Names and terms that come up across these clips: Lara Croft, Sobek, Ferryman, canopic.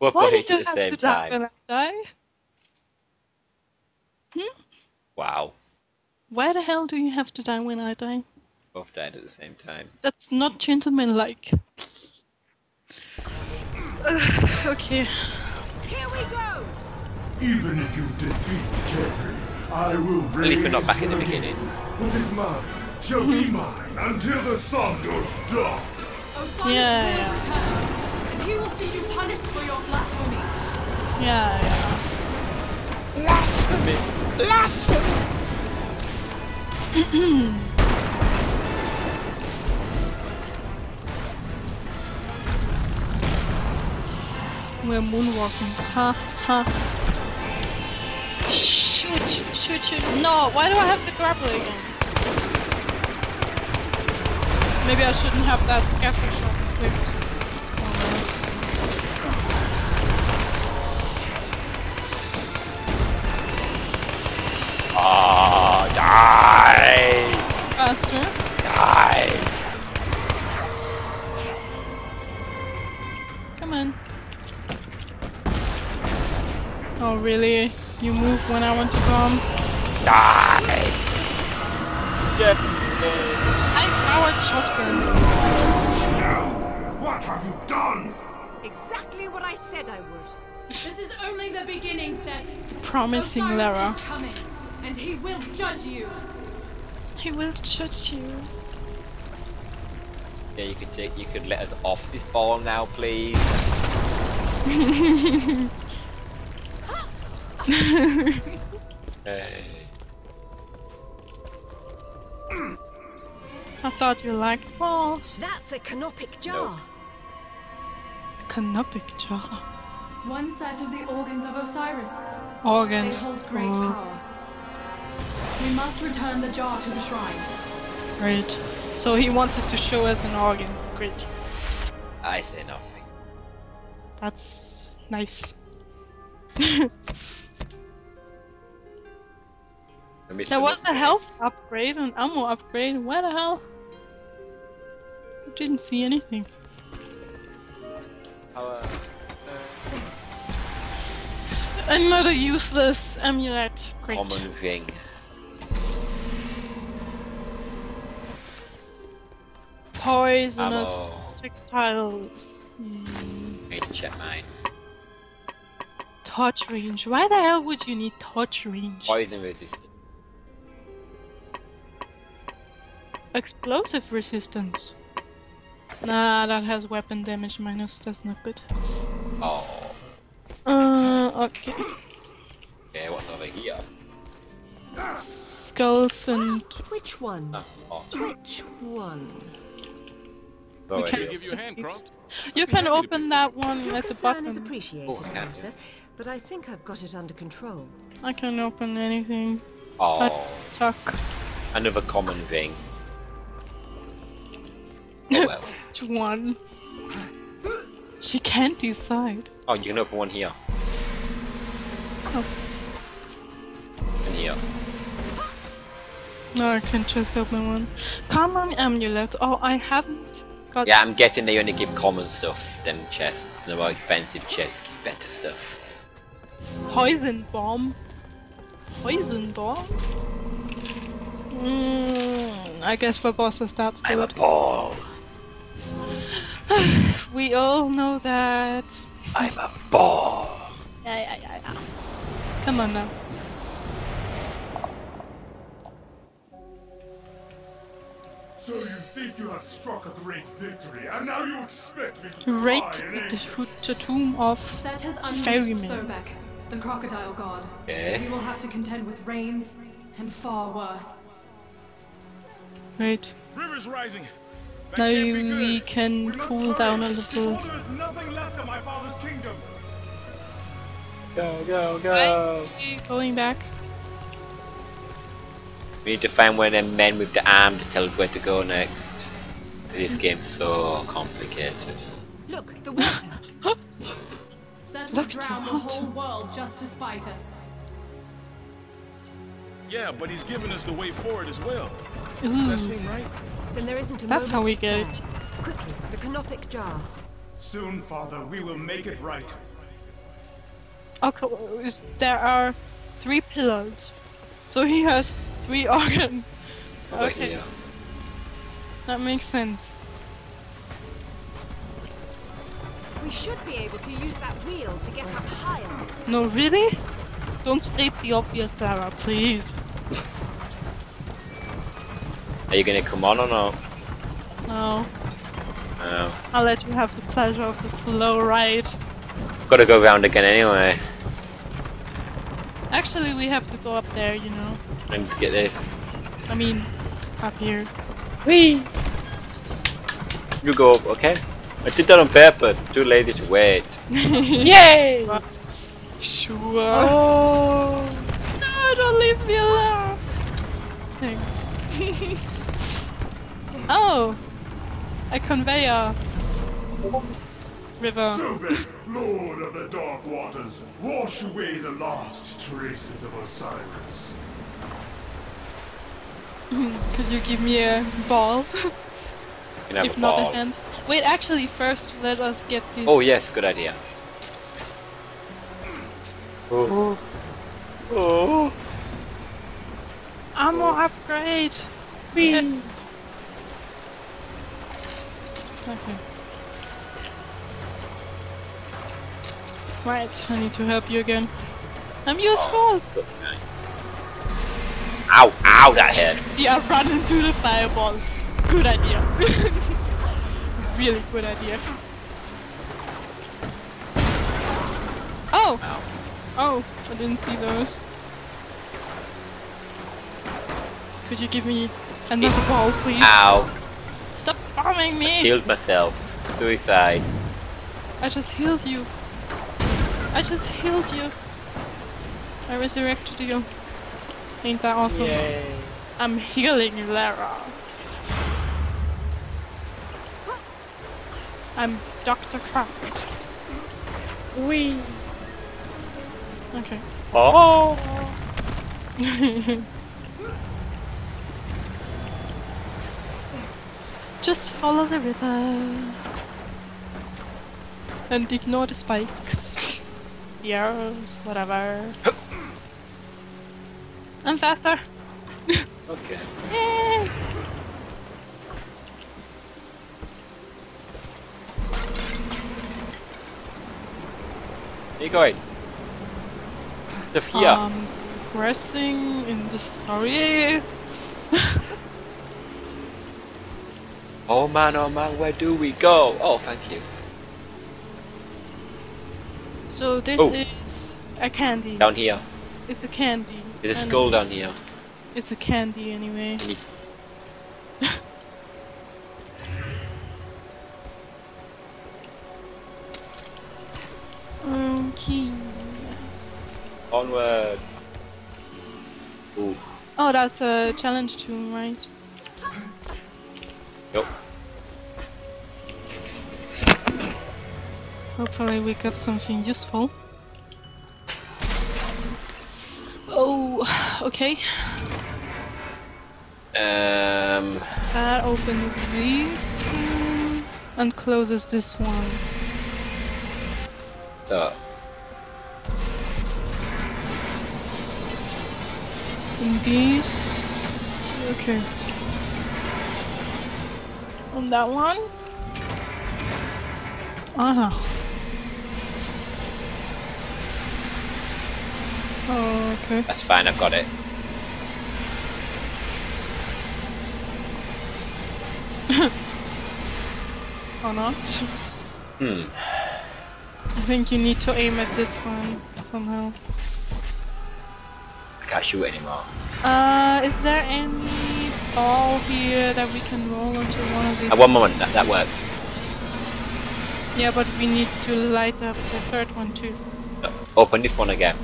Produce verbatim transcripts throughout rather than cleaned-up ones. We'll Why play did it at the same time. Last time? Hmm? Wow. Why the hell do you have to die when I die? Both died at the same time. That's not gentlemanlike. uh, okay. Here we go! Even if you defeat Carrie, I will raise. At least we're not back in the beginning. What is mine shall be mine until the sun goes dark. Osiris yeah, will yeah. return, and he will see you punished for your blasphemy. Yeah, yeah. Blasphemy! Blasphemy! We're moonwalking. Ha, ha. Shoot, shoot, shoot. No, why do I have the grapple again? Maybe I shouldn't have that scatter shot equipped. Ah, die! Faster. Die! Come on. Oh really? You move when I want to come? Die! Yeah. I powered shotgun. No! What have you done? Exactly what I said I would. This is only the beginning, Set. Promising Osiris Lara. Is coming, and he will judge you. He will judge you. Yeah, you could take. You could let us off this ball now, please. Hey. I thought you liked balls. That's a canopic jar. Nope. A canopic jar. One set of the organs of Osiris. Organs. They hold great oh. power. We must return the jar to the shrine. Great. So he wanted to show us an organ. Great. I say nothing. That's nice. There was a health upgrade, an ammo upgrade, where the hell? I didn't see anything. Our, uh, Another useless amulet. Great. Common thing. Poisonous ammo. Projectiles. Mm. Wait, check mine. Torch range. Why the hell would you need torch range? Poison resistance. Explosive resistance. Nah, that has weapon damage minus. That's not good. Oh. Uh, okay. Okay, what's over here? Skulls and. Which one? Oh, oh. Which one? Oh, we can give you a hand, Croft. You can open that one Your at the bottom. Is appreciated, oh, Rosa, but I think I've got it under control. I can open anything. Oh. That suck. Another common thing. Oh, well. Which one? She can't decide. Oh, you can open one here. Oh. And here. No, I can just open one. Common amulet. Oh, I haven't got. Yeah, I'm guessing they only give common stuff. Them chests. The more expensive chests give better stuff. Poison bomb. Poison bomb. Mm, I guess for bosses that's good. I'm a ball. We all know that. I'm a ball. Yeah, yeah, yeah, yeah. Come on now. So you think you have struck a great victory, and now you expect me to raid the, the tomb of Ferryman. Sobek, the crocodile god. Yeah. You will have to contend with rains and far worse. Right. River's rising. Now you, we can we cool down a little. There is nothing left of my father's kingdom. Go, go, go. Going back. We need to find where them men with the arm to tell us where to go next. This game's so complicated. Look, the water. Look, drown the whole world just to spite us. Yeah, but he's given us the way forward as well. Ooh. Does that seem right? Then there isn't a That's how we get. Quickly, the canopic jar. Soon, Father, we will make it right. octopus, there are three pillars. So he has three organs. Over okay. Here. That makes sense. We should be able to use that wheel to get up higher. No, really? Don't state the obvious, Lara, please. Are you gonna come on or not? No. No. I'll let you have the pleasure of the slow ride. Gotta go round again anyway. Actually, we have to go up there, you know. And get this. I mean, up here. Whee! You go up, okay? I did that on purpose. Too lazy to wait. Yay! Sure. Oh. No, don't leave me alone! Thanks. Oh! A conveyor. River. Sobek, Lord of the Dark Waters, wash away the last traces of Osiris. Could you give me a ball? Can I have if a not ball? A hand. Wait, actually, first let us get this. Oh yes, good idea. Oh. Oh. Ammo oh. upgrade. Please. Okay. Right, I need to help you again. I'm useful! Oh, okay. Ow, ow, that hurts! Yeah, run into the fireball. Good idea. Really good idea. Oh! Ow. Oh, I didn't see those. Could you give me another it ball, please? Ow! Stop bombing me! I killed myself. Suicide. I just healed you. I just healed you. I resurrected you. Ain't that awesome? Yay. I'm healing you, Lara. I'm Doctor Croft. Wee. Okay. Oh! Just follow the river. And ignore the spikes. The arrows, whatever. I'm faster! Okay. Yay! Where are you going? The fear. Um, progressing in the story. Oh man, oh man, where do we go? Oh, thank you. So this oh. is a candy. Down here. It's a candy. There's a skull down here. It's a candy anyway. Okay. Onward. Ooh. Oh, that's a challenge tomb, right? Yep. Hopefully we got something useful. Oh, okay. Um. That opens these two and closes this one. So. And these. Okay. On that one. Uh huh. Oh, okay. That's fine, I've got it. Or not. Hmm. I think you need to aim at this one somehow. I can't shoot anymore. Uh, is there any ball here that we can roll onto one of these? Uh, one moment, that, that works. Yeah, but we need to light up the third one too. Uh, open this one again.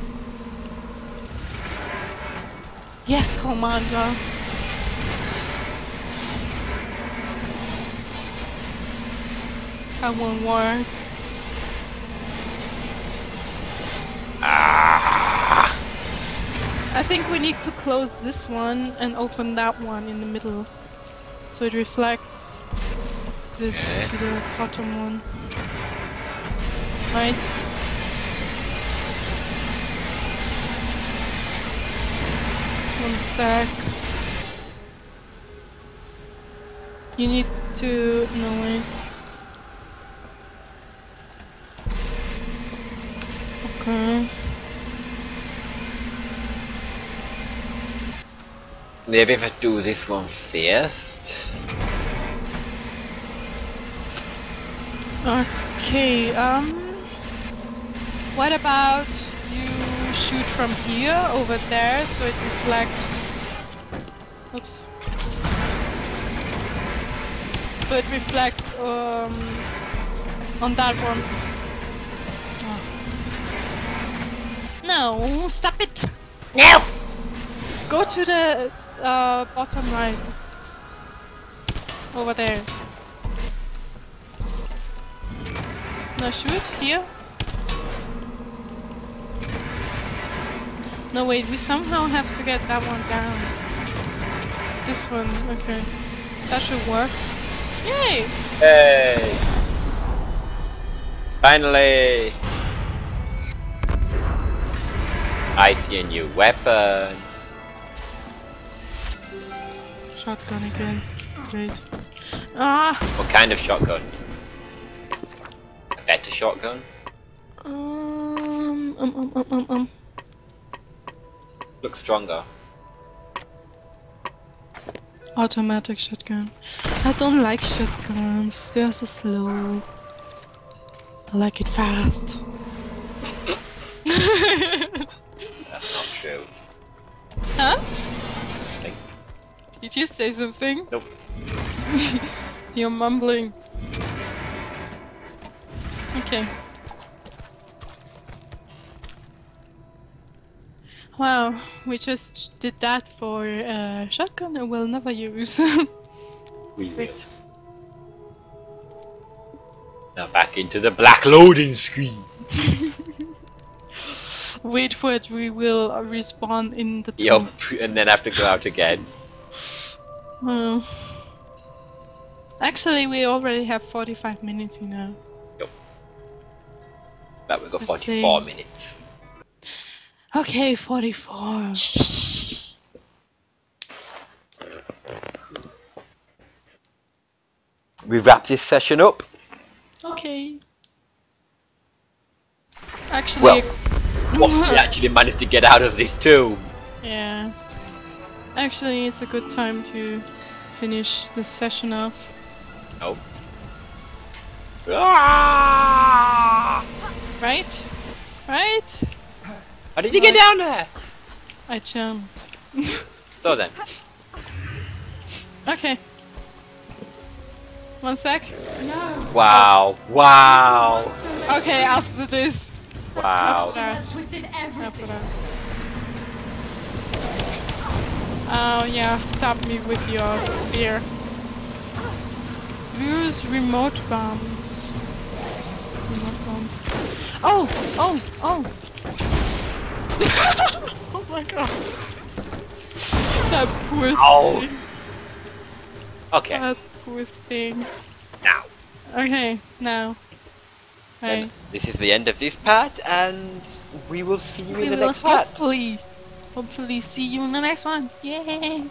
Yes, Commander! That won't work. Ah. I think we need to close this one and open that one in the middle. So it reflects this okay. to the bottom one. Right? One sec. You need to... no wait. Okay. Maybe if I do this one first. Okay, um... what about you shoot from here over there so it reflects... Oops. So it reflects um, on that one. Oh. No, stop it! No! Go to the uh, bottom right. Over there. No, shoot, here. No, wait, we somehow have to get that one down. This one, okay. That should work. Yay! Hey! Finally! I see a new weapon. Shotgun again. Great. Ah! What kind of shotgun? Better shotgun? Um, um, um, um, um, um. Looks stronger. Automatic shotgun. I don't like shotguns. They are so slow. I like it fast. That's not true. Huh? Like... Did you say something? Nope. You're mumbling. Okay. Wow, we just did that for a uh, shotgun I will never use. We will. Now back into the black loading screen. Wait for it, we will respawn in the tunnel. Yep, and then have to go out again. Well, actually, we already have forty-five minutes, you know. Yep. But we got forty-four minutes. Okay, forty-four. We wrap this session up. Okay. Actually, well, we actually managed to get out of this too. Yeah. Actually, it's a good time to finish this session off. Oh. Ah! Right? Right? How did you get down there? I jumped. So then. Okay. One sec. No. Wow. Wow. Okay, after this. Wow. Oh yeah, stop me with your spear. Use remote bombs. Remote bombs. Oh! Oh! Oh! Oh my god. That poor Ow. thing. Okay. That poor thing. Now. Okay, now. Right. This is the end of this part, and we will see you we in the next hopefully, part. Hopefully. Hopefully see you in the next one. Yay!